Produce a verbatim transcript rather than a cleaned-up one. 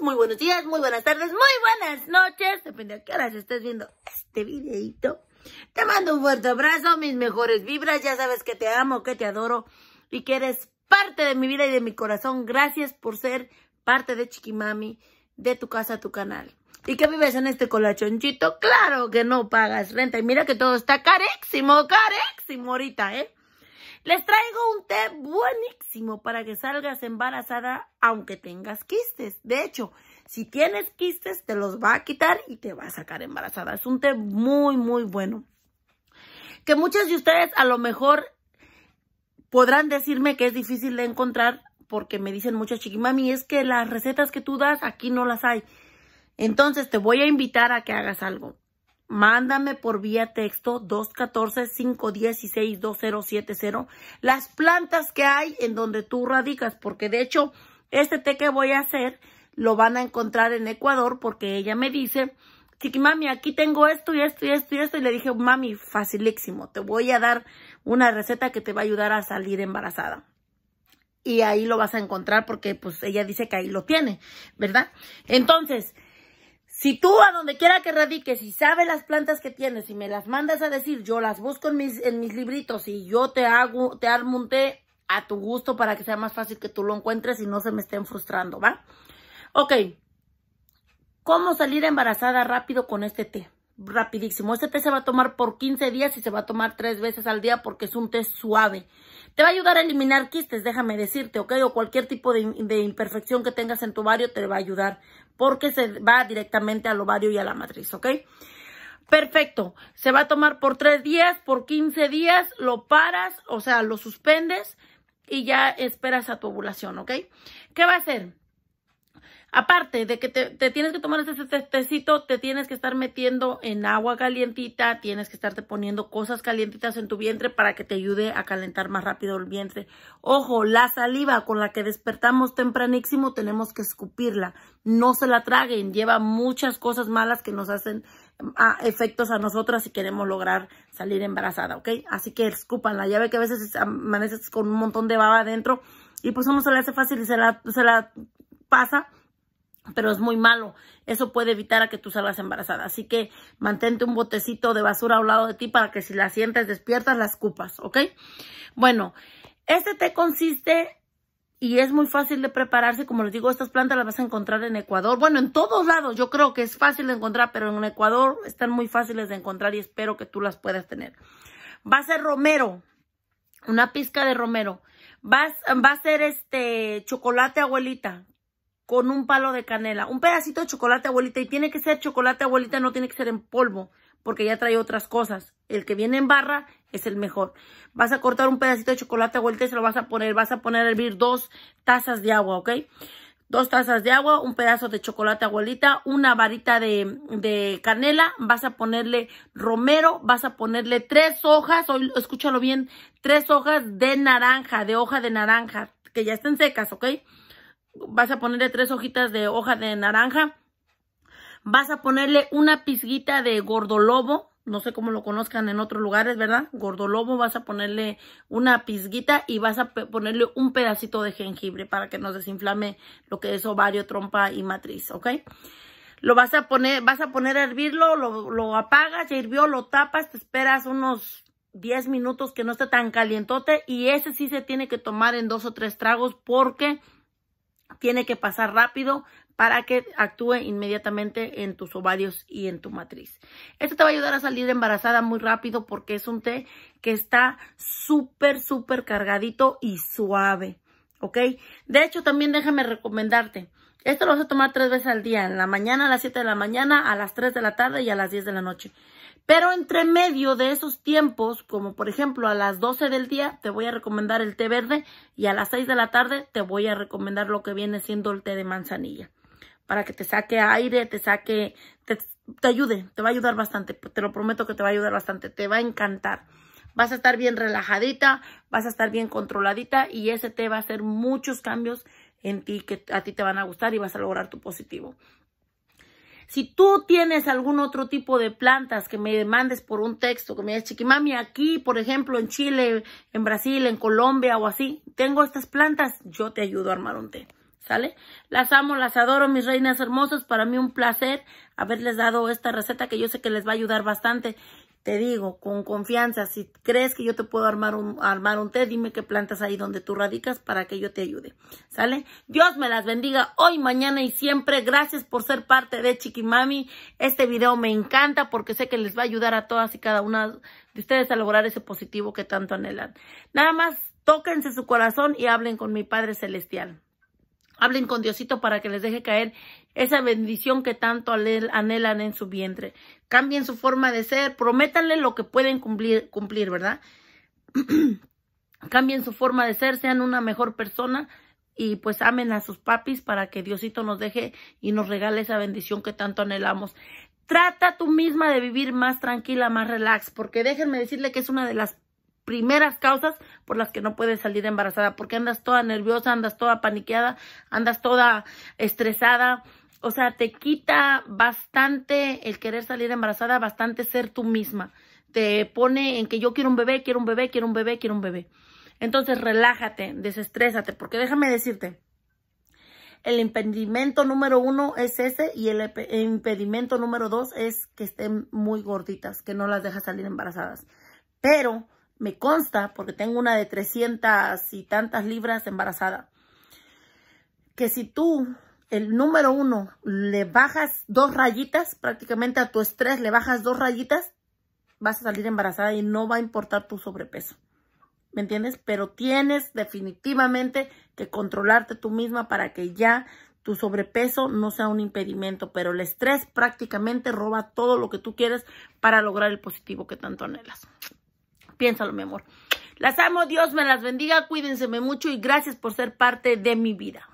muy buenos días, muy buenas tardes, muy buenas noches, depende a qué horas estés viendo este videito. Te mando un fuerte abrazo, mis mejores vibras, ya sabes que te amo, que te adoro y que eres parte de mi vida y de mi corazón. Gracias por ser parte de Chiquimami, de tu casa, tu canal. ¿Y qué vives en este colachonchito? Claro que no pagas renta. Y mira que todo está carísimo, carísimo ahorita, ¿eh? Les traigo un té buenísimo para que salgas embarazada aunque tengas quistes. De hecho, si tienes quistes, te los va a quitar y te va a sacar embarazada. Es un té muy, muy bueno. Que muchos de ustedes a lo mejor podrán decirme que es difícil de encontrar porque me dicen muchas Chiquimami, es que las recetas que tú das aquí no las hay. Entonces te voy a invitar a que hagas algo. Mándame por vía texto dos uno cuatro, cinco uno seis, dos cero siete cero las plantas que hay en donde tú radicas, porque de hecho este té que voy a hacer lo van a encontrar en Ecuador, porque ella me dice, Chiquimami, aquí tengo esto y esto y esto y esto, y le dije, mami, facilísimo, te voy a dar una receta que te va a ayudar a salir embarazada. Y ahí lo vas a encontrar porque pues ella dice que ahí lo tiene, ¿verdad? Entonces, si tú a donde quiera que radiques y sabes las plantas que tienes y me las mandas a decir, yo las busco en mis, en mis libritos y yo te hago, te armo un té a tu gusto para que sea más fácil que tú lo encuentres y no se me estén frustrando, ¿va? Ok, ¿cómo salir embarazada rápido con este té? Rapidísimo. Este té se va a tomar por quince días y se va a tomar tres veces al día porque es un té suave. Te va a ayudar a eliminar quistes, déjame decirte, ¿ok? O cualquier tipo de, de imperfección que tengas en tu ovario te va a ayudar porque se va directamente al ovario y a la matriz, ¿ok? Perfecto. Se va a tomar por tres días, por quince días, lo paras, o sea, lo suspendes y ya esperas a tu ovulación, ¿ok? ¿Qué va a hacer? Aparte de que te, te tienes que tomar este testecito, te tienes que estar metiendo en agua calientita, tienes que estarte poniendo cosas calientitas en tu vientre para que te ayude a calentar más rápido el vientre. Ojo, la saliva con la que despertamos tempranísimo tenemos que escupirla, no se la traguen, lleva muchas cosas malas que nos hacen a, efectos a nosotras si queremos lograr salir embarazada, ¿ok? Así que escúpanla, ya ve que a veces amaneces con un montón de baba adentro y pues uno se la hace fácil y se la, se la pasa. Pero es muy malo, eso puede evitar a que tú salgas embarazada. Así que mantente un botecito de basura a un lado de ti para que si la sientes despiertas, la escupas, ¿ok? Bueno, este té consiste y es muy fácil de prepararse. Como les digo, estas plantas las vas a encontrar en Ecuador. Bueno, en todos lados yo creo que es fácil de encontrar, pero en Ecuador están muy fáciles de encontrar y espero que tú las puedas tener. Va a ser romero, una pizca de romero. Vas, va a ser este chocolate abuelita, con un palo de canela, un pedacito de chocolate abuelita, y tiene que ser chocolate abuelita, no tiene que ser en polvo, porque ya trae otras cosas. El que viene en barra es el mejor. Vas a cortar un pedacito de chocolate abuelita y se lo vas a poner, vas a poner a hervir dos tazas de agua, ¿ok? Dos tazas de agua, un pedazo de chocolate abuelita, una varita de, de canela, vas a ponerle romero, vas a ponerle tres hojas, escúchalo bien, tres hojas de naranja, de hoja de naranja, que ya estén secas, ¿ok? Vas a ponerle tres hojitas de hoja de naranja. Vas a ponerle una pizguita de gordolobo. No sé cómo lo conozcan en otros lugares, ¿verdad? Gordolobo. Vas a ponerle una pizguita y vas a ponerle un pedacito de jengibre para que nos desinflame lo que es ovario, trompa y matriz, ¿ok? Lo vas a poner, vas a poner a hervirlo, lo, lo apagas, ya hirvió, lo tapas, te esperas unos diez minutos que no esté tan calientote y ese sí se tiene que tomar en dos o tres tragos porque tiene que pasar rápido para que actúe inmediatamente en tus ovarios y en tu matriz. Esto te va a ayudar a salir embarazada muy rápido porque es un té que está súper, súper cargadito y suave, ¿ok? De hecho, también déjame recomendarte. Esto lo vas a tomar tres veces al día, en la mañana, a las siete de la mañana, a las tres de la tarde y a las diez de la noche. Pero entre medio de esos tiempos, como por ejemplo a las doce del día, te voy a recomendar el té verde y a las seis de la tarde te voy a recomendar lo que viene siendo el té de manzanilla. Para que te saque aire, te saque, te, te ayude, te va a ayudar bastante, te lo prometo que te va a ayudar bastante, te va a encantar. Vas a estar bien relajadita, vas a estar bien controladita y ese té va a hacer muchos cambios en ti que a ti te van a gustar y vas a lograr tu positivo. Si tú tienes algún otro tipo de plantas que me demandes por un texto, que me digas, Chiquimami, aquí, por ejemplo, en Chile, en Brasil, en Colombia o así, tengo estas plantas, yo te ayudo a armar un té. ¿Sale? Las amo, las adoro, mis reinas hermosas. Para mí un placer haberles dado esta receta que yo sé que les va a ayudar bastante. Te digo, con confianza, si crees que yo te puedo armar un, armar un té, dime qué plantas hay donde tú radicas para que yo te ayude. ¿Sale? Dios me las bendiga hoy, mañana y siempre. Gracias por ser parte de Chiquimami. Este video me encanta porque sé que les va a ayudar a todas y cada una de ustedes a lograr ese positivo que tanto anhelan. Nada más, tóquense su corazón y hablen con mi Padre Celestial. Hablen con Diosito para que les deje caer esa bendición que tanto anhelan en su vientre. Cambien su forma de ser. Prométanle lo que pueden cumplir, cumplir, ¿verdad? Cambien su forma de ser. Sean una mejor persona. Y pues amen a sus papis para que Diosito nos deje y nos regale esa bendición que tanto anhelamos. Trata tú misma de vivir más tranquila, más relax. Porque déjenme decirle que es una de las primeras causas por las que no puedes salir embarazada, porque andas toda nerviosa, andas toda paniqueada, andas toda estresada, o sea, te quita bastante el querer salir embarazada, bastante ser tú misma, te pone en que yo quiero un bebé, quiero un bebé, quiero un bebé, quiero un bebé. Entonces relájate, desestrésate, porque déjame decirte, el impedimento número uno es ese y el impedimento número dos es que estén muy gorditas, que no las dejas salir embarazadas, pero me consta, porque tengo una de trescientas y tantas libras embarazada, que si tú, el número uno, le bajas dos rayitas, prácticamente a tu estrés le bajas dos rayitas, vas a salir embarazada y no va a importar tu sobrepeso. ¿Me entiendes? Pero tienes definitivamente que controlarte tú misma para que ya tu sobrepeso no sea un impedimento, pero el estrés prácticamente roba todo lo que tú quieres para lograr el positivo que tanto anhelas. Piénsalo, mi amor. Las amo, Dios me las bendiga, cuídense mucho y gracias por ser parte de mi vida.